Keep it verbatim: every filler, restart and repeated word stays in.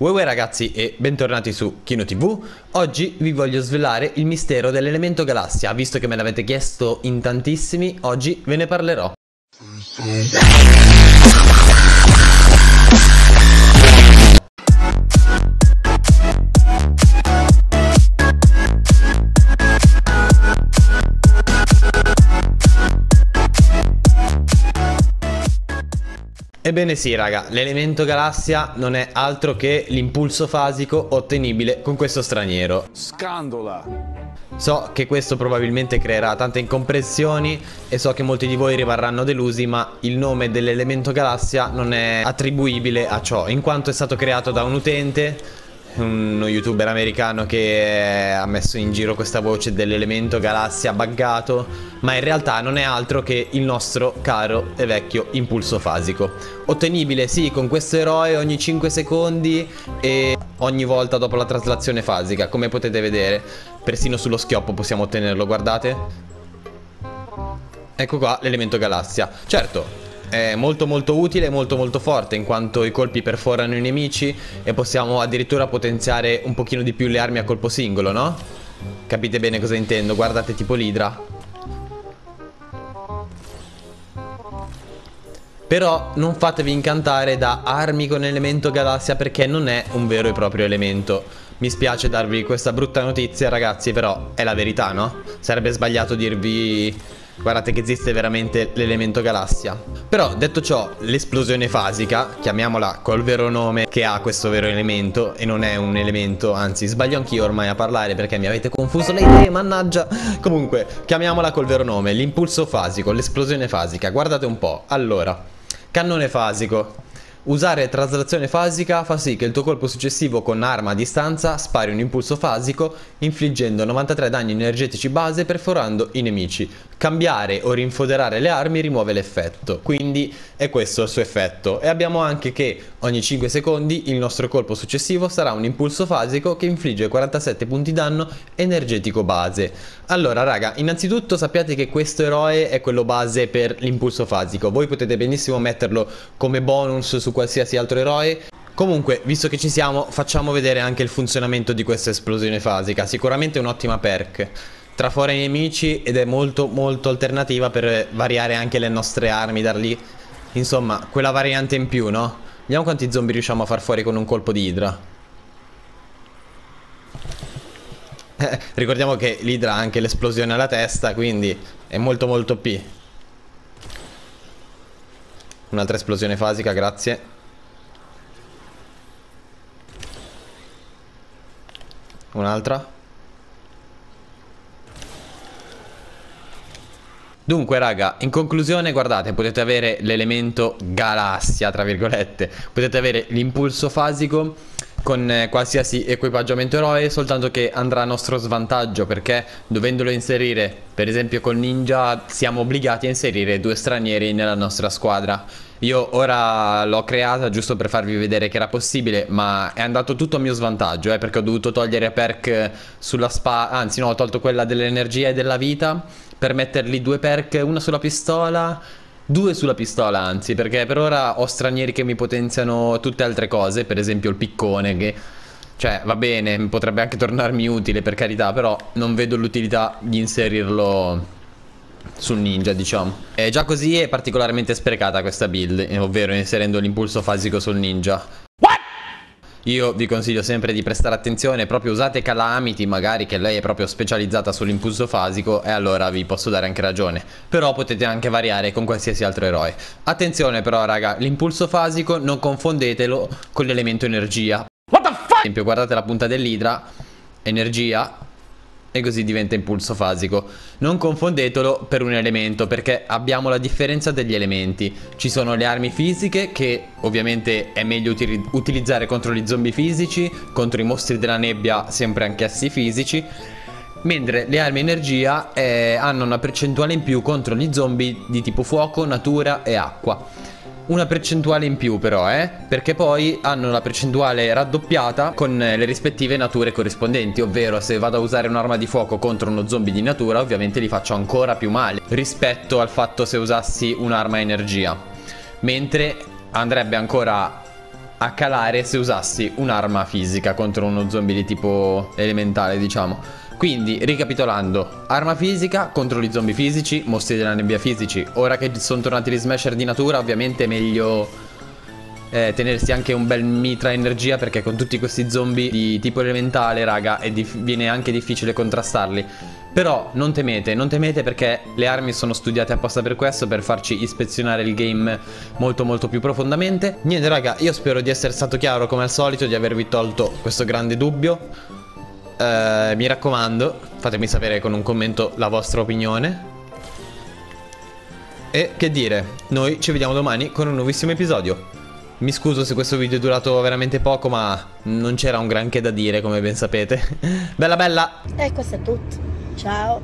Uè uè ragazzi e bentornati su KinoTV. Oggi vi voglio svelare il mistero dell'elemento galassia. Visto che me l'avete chiesto in tantissimi, oggi ve ne parlerò. Ebbene sì raga, l'elemento galassia non è altro che l'impulso fasico ottenibile con questo straniero Scandola. So che questo probabilmente creerà tante incomprensioni e so che molti di voi rimarranno delusi, ma il nome dell'elemento galassia non è attribuibile a ciò, in quanto è stato creato da un utente, uno youtuber americano, che ha messo in giro questa voce dell'elemento galassia buggato, ma in realtà non è altro che il nostro caro e vecchio impulso fasico. Ottenibile sì con questo eroe ogni cinque secondi e ogni volta dopo la traslazione fasica, come potete vedere. Persino sullo schioppo possiamo ottenerlo, guardate. Ecco qua l'elemento galassia. Certo, è molto molto utile e molto molto forte, in quanto i colpi perforano i nemici e possiamo addirittura potenziare un pochino di più le armi a colpo singolo, no? Capite bene cosa intendo, guardate tipo l'idra. Però non fatevi incantare da armi con elemento galassia, perché non è un vero e proprio elemento. Mi spiace darvi questa brutta notizia ragazzi, però è la verità, no? Sarebbe sbagliato dirvi... guardate che esiste veramente l'elemento galassia. Però detto ciò, l'esplosione fasica, chiamiamola col vero nome che ha questo vero elemento, e non è un elemento, anzi sbaglio anch'io ormai a parlare perché mi avete confuso le idee, mannaggia. Comunque chiamiamola col vero nome, l'impulso fasico, l'esplosione fasica. Guardate un po', allora, cannone fasico. Usare traslazione fasica fa sì che il tuo colpo successivo con arma a distanza spari un impulso fasico infliggendo novantatré danni energetici base perforando i nemici. Cambiare o rinfoderare le armi rimuove l'effetto, quindi è questo il suo effetto. E abbiamo anche che ogni cinque secondi il nostro colpo successivo sarà un impulso fasico che infligge quarantasette punti danno energetico base. Allora raga, innanzitutto sappiate che questo eroe è quello base per l'impulso fasico. Voi potete benissimo metterlo come bonus su qualsiasi altro eroe. Comunque, visto che ci siamo, facciamo vedere anche il funzionamento di questa esplosione fasica. Sicuramente un'ottima perk, trafora i nemici ed è molto molto alternativa per variare anche le nostre armi, dargli insomma quella variante in più, no? Vediamo quanti zombie riusciamo a far fuori con un colpo di idra. eh, Ricordiamo che l'idra ha anche l'esplosione alla testa, quindi è molto molto O P. Un'altra esplosione fasica, grazie. Un'altra. Dunque raga, in conclusione guardate, potete avere l'elemento galassia tra virgolette, potete avere l'impulso fasico con qualsiasi equipaggiamento eroe, soltanto che andrà a nostro svantaggio perché dovendolo inserire, per esempio col ninja, siamo obbligati a inserire due stranieri nella nostra squadra. Io ora l'ho creata giusto per farvi vedere che era possibile, ma è andato tutto a mio svantaggio, eh, perché ho dovuto togliere perk sulla spa, anzi no, ho tolto quella dell'energia e della vita per metterli due perk, una sulla pistola, due sulla pistola anzi, perché per ora ho stranieri che mi potenziano tutte altre cose, per esempio il piccone che, cioè va bene, potrebbe anche tornarmi utile per carità, però non vedo l'utilità di inserirlo sul ninja, diciamo. E già così è particolarmente sprecata questa build, ovvero inserendo l'impulso fasico sul ninja. What? Io vi consiglio sempre di prestare attenzione, proprio usate Calamity magari, che lei è proprio specializzata sull'impulso fasico, e allora vi posso dare anche ragione. Però potete anche variare con qualsiasi altro eroe. Attenzione però raga, l'impulso fasico non confondetelo con l'elemento energia. What the fuck? Per esempio guardate la punta dell'idra, energia, e così diventa impulso fasico. Non confondetelo per un elemento, perché abbiamo la differenza degli elementi. Ci sono le armi fisiche, che ovviamente è meglio util- utilizzare contro gli zombie fisici, contro i mostri della nebbia, sempre anch'essi fisici, mentre le armi energia eh, hanno una percentuale in più contro gli zombie di tipo fuoco, natura e acqua. Una percentuale in più però, eh, perché poi hanno la percentuale raddoppiata con le rispettive nature corrispondenti, ovvero se vado a usare un'arma di fuoco contro uno zombie di natura, ovviamente li faccio ancora più male rispetto al fatto se usassi un'arma energia, mentre andrebbe ancora a calare se usassi un'arma fisica contro uno zombie di tipo elementale, diciamo. Quindi, ricapitolando, arma fisica contro gli zombie fisici, mostri della nebbia fisici. Ora che sono tornati gli smasher di natura, ovviamente è meglio eh, tenersi anche un bel mitra energia, perché con tutti questi zombie di tipo elementale, raga, è viene anche difficile contrastarli. Però non temete, non temete, perché le armi sono studiate apposta per questo, per farci ispezionare il game molto molto più profondamente. Niente raga, io spero di essere stato chiaro come al solito, di avervi tolto questo grande dubbio. eh, Mi raccomando, fatemi sapere con un commento la vostra opinione. E che dire, noi ci vediamo domani con un nuovissimo episodio. Mi scuso se questo video è durato veramente poco, ma non c'era un granché da dire, come ben sapete. Bella bella! E questo è tutto. Ciao!